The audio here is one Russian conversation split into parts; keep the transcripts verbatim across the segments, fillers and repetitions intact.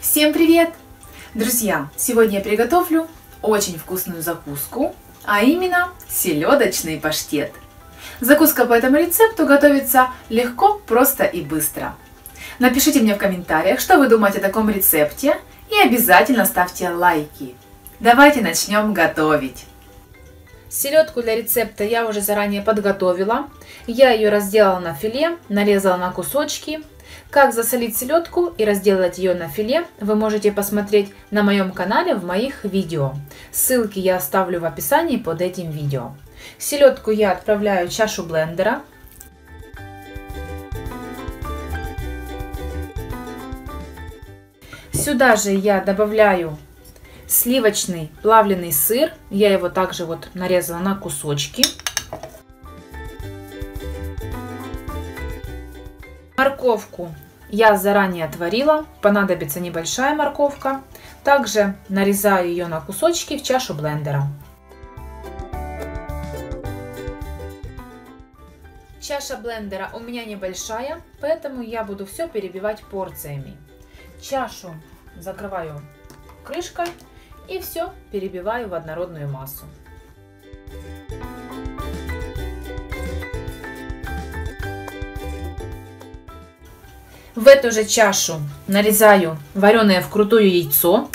Всем привет! Друзья, сегодня я приготовлю очень вкусную закуску, а именно селедочный паштет. Закуска по этому рецепту готовится легко, просто и быстро. Напишите мне в комментариях, что вы думаете о таком рецепте, и обязательно ставьте лайки. Давайте начнем готовить. Селедку для рецепта я уже заранее подготовила. Я ее разделала на филе, нарезала на кусочки. Как засолить селедку и разделать ее на филе, вы можете посмотреть на моем канале в моих видео. Ссылки я оставлю в описании под этим видео. Селедку я отправляю в чашу блендера. Сюда же я добавляю сливочный плавленый сыр. Я его также вот нарезала на кусочки. Морковку я заранее отварила, понадобится небольшая морковка. Также нарезаю ее на кусочки в чашу блендера. Чаша блендера у меня небольшая, поэтому я буду все перебивать порциями. Чашу закрываю крышкой и все перебиваю в однородную массу. В эту же чашу нарезаю вареное вкрутую яйцо.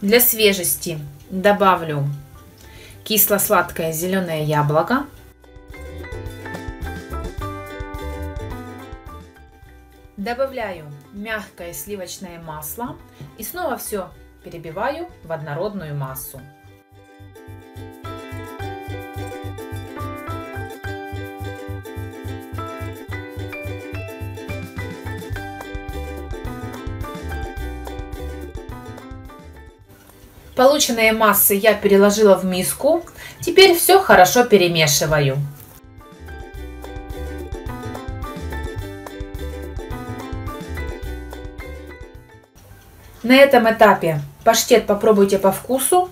Для свежести добавлю кисло-сладкое зеленое яблоко. Добавляю мягкое сливочное масло и снова все перебиваю в однородную массу. Полученные массы я переложила в миску. Теперь все хорошо перемешиваю. На этом этапе паштет попробуйте по вкусу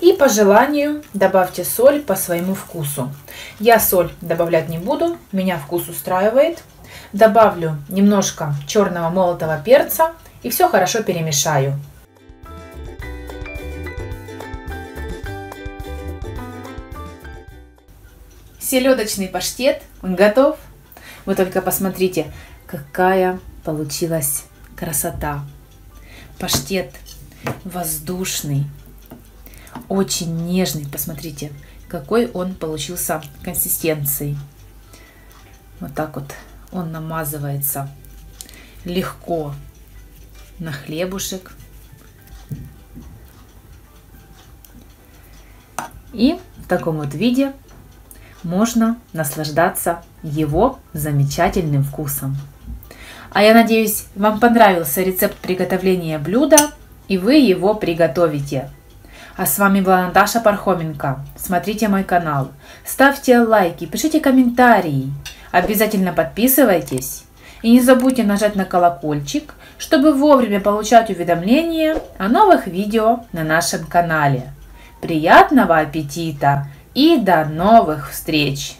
и по желанию добавьте соль по своему вкусу. Я соль добавлять не буду, меня вкус устраивает. Добавлю немножко черного молотого перца и все хорошо перемешаю. Селедочный паштет готов. Вы только посмотрите, какая получилась красота. Паштет воздушный, очень нежный. Посмотрите, какой он получился консистенцией. Вот так вот он намазывается легко на хлебушек. И в таком вот виде можно наслаждаться его замечательным вкусом. А я надеюсь, вам понравился рецепт приготовления блюда, и вы его приготовите. А с вами была Наташа Пархоменко. Смотрите мой канал, ставьте лайки, пишите комментарии, обязательно подписывайтесь. И не забудьте нажать на колокольчик, чтобы вовремя получать уведомления о новых видео на нашем канале. Приятного аппетита! И до новых встреч!